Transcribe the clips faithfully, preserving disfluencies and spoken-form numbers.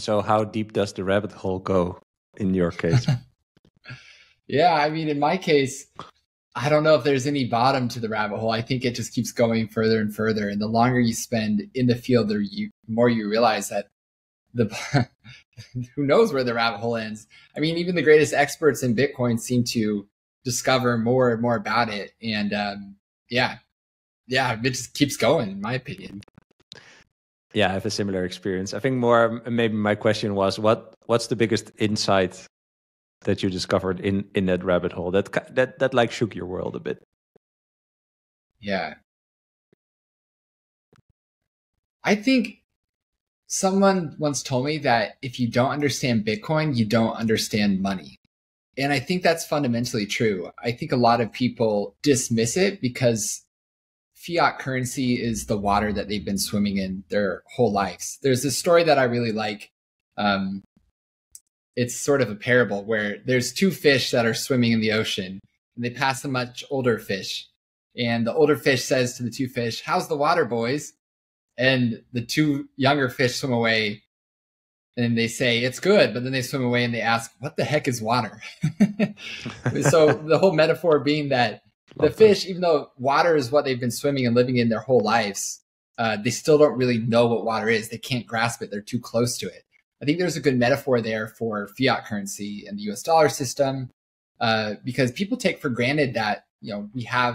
So how deep does the rabbit hole go in your case? Yeah, I mean, in my case, I don't know if there's any bottom to the rabbit hole. I think it just keeps going further and further. And the longer you spend in the field, the you, more you realize that the who knows where the rabbit hole ends. I mean, even the greatest experts in Bitcoin seem to discover more and more about it. And um, yeah, yeah, it just keeps going, in my opinion. Yeah, I have a similar experience. I think more maybe my question was, what what's the biggest insight that you discovered in in that rabbit hole that that that like shook your world a bit? Yeah, I think someone once told me that if you don't understand Bitcoin, you don't understand money, and I think that's fundamentally true. I think a lot of people dismiss it because fiat currency is the water that they've been swimming in their whole lives. There's this story that I really like. Um, It's sort of a parable where there's two fish that are swimming in the ocean, and they pass a much older fish. And the older fish says to the two fish, "How's the water, boys?" And the two younger fish swim away and they say, "It's good." But then they swim away and they ask, "What the heck is water?" So the whole metaphor being that the fish, even though water is what they've been swimming and living in their whole lives, uh, they still don't really know what water is. They can't grasp it. They're too close to it. I think there's a good metaphor there for fiat currency and the U S dollar system, uh, because people take for granted that, you know, we have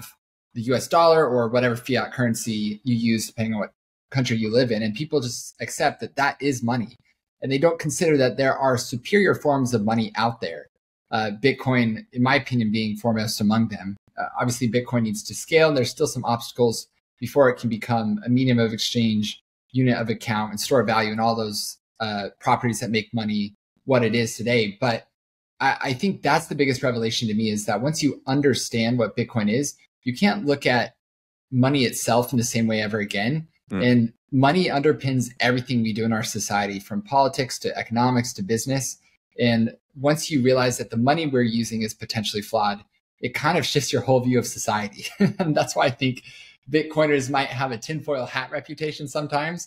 the U S dollar or whatever fiat currency you use, depending on what country you live in. And people just accept that that is money. And they don't consider that there are superior forms of money out there. Uh, Bitcoin, in my opinion, being foremost among them. Uh, obviously, Bitcoin needs to scale, and there's still some obstacles before it can become a medium of exchange, unit of account, and store value, and all those Uh, properties that make money what it is today. But I, I think that's the biggest revelation to me, is that once you understand what Bitcoin is, you can't look at money itself in the same way ever again. Mm. And money underpins everything we do in our society, from politics to economics to business. And once you realize that the money we're using is potentially flawed, it kind of shifts your whole view of society. And that's why I think Bitcoiners might have a tinfoil hat reputation sometimes.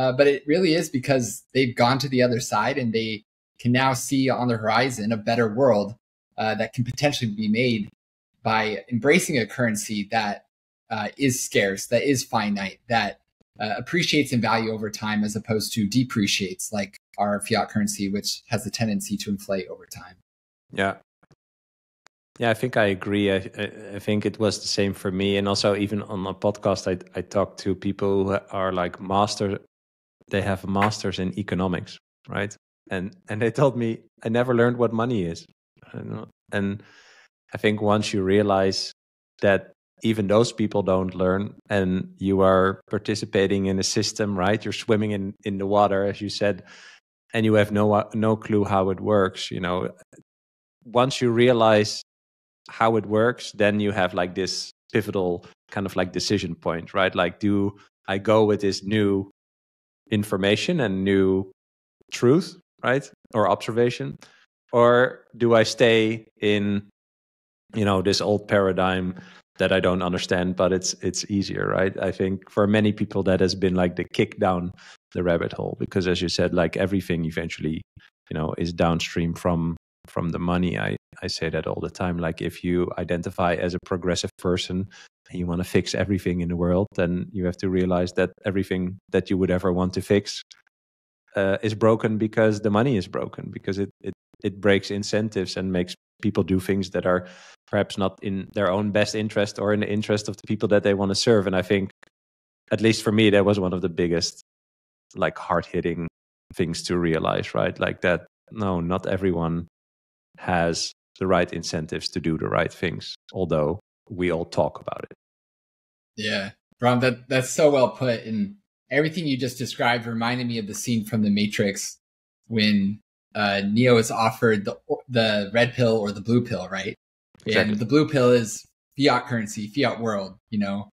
Uh, but it really is because they've gone to the other side and they can now see on the horizon a better world uh, that can potentially be made by embracing a currency that uh, is scarce, that is finite, that uh, appreciates in value over time, as opposed to depreciates like our fiat currency, which has a tendency to inflate over time. Yeah. Yeah, I think I agree. I, I think it was the same for me. And also, even on a podcast, I, I talked to people who are like masters. They have masters in economics, right? And and they told me, I never learned what money is. And I think once you realize that even those people don't learn, and you are participating in a system, right? You're swimming in, in the water, as you said, and you have no no clue how it works. You know, once you realize how it works, then you have like this pivotal kind of like decision point, right? Like, do I go with this new information and new truth, right, or observation, or do I stay in, you know, this old paradigm that I don't understand, but it's it's easier, right? I think for many people that has been like the kick down the rabbit hole, because as you said, like everything eventually, you know, is downstream from from the money. I I say that all the time. Like, if you identify as a progressive person and you want to fix everything in the world, then you have to realize that everything that you would ever want to fix uh, is broken, because the money is broken, because it, it, it breaks incentives and makes people do things that are perhaps not in their own best interest or in the interest of the people that they want to serve. And I think, at least for me, that was one of the biggest, like, hard-hitting things to realize, right? Like that, no, not everyone has the right incentives to do the right things, although we all talk about it. Yeah, Bram, that, that's so well put. And everything you just described reminded me of the scene from The Matrix when uh, Neo is offered the, the red pill or the blue pill, right? Exactly. And the blue pill is fiat currency, fiat world, you know.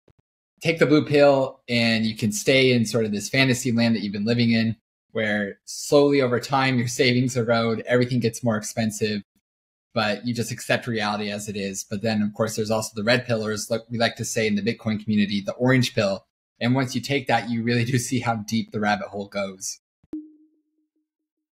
Take the blue pill and you can stay in sort of this fantasy land that you've been living in, where slowly over time, your savings erode, everything gets more expensive, but you just accept reality as it is. But then, of course, there's also the red pillars, like we like to say in the Bitcoin community, the orange pill. And once you take that, you really do see how deep the rabbit hole goes.